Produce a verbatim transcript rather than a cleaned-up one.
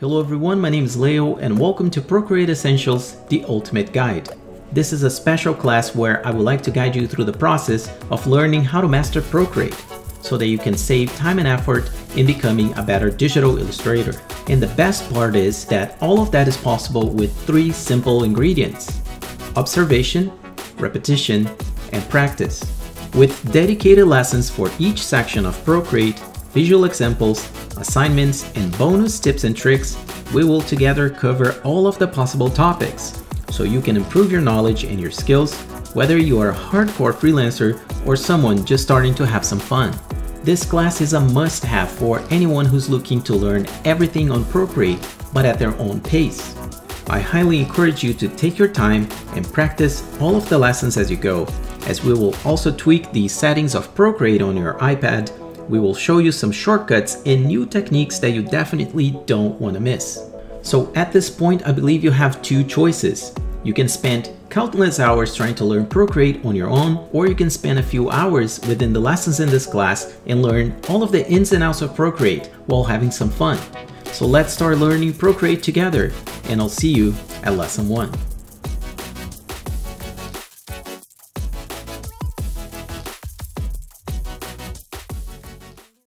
Hello everyone, my name is Leo and welcome to Procreate Essentials, the Ultimate Guide. This is a special class where I would like to guide you through the process of learning how to master Procreate so that you can save time and effort in becoming a better digital illustrator. And the best part is that all of that is possible with three simple ingredients: observation, repetition, and practice. With dedicated lessons for each section of Procreate, visual examples, assignments, and bonus tips and tricks, we will together cover all of the possible topics so you can improve your knowledge and your skills, whether you are a hardcore freelancer or someone just starting to have some fun. This class is a must-have for anyone who's looking to learn everything on Procreate but at their own pace. I highly encourage you to take your time and practice all of the lessons as you go, as we will also tweak the settings of Procreate on your iPad. We will show you some shortcuts and new techniques that you definitely don't want to miss. So at this point, I believe you have two choices. You can spend countless hours trying to learn Procreate on your own, or you can spend a few hours within the lessons in this class and learn all of the ins and outs of Procreate while having some fun. So let's start learning Procreate together, and I'll see you at lesson one.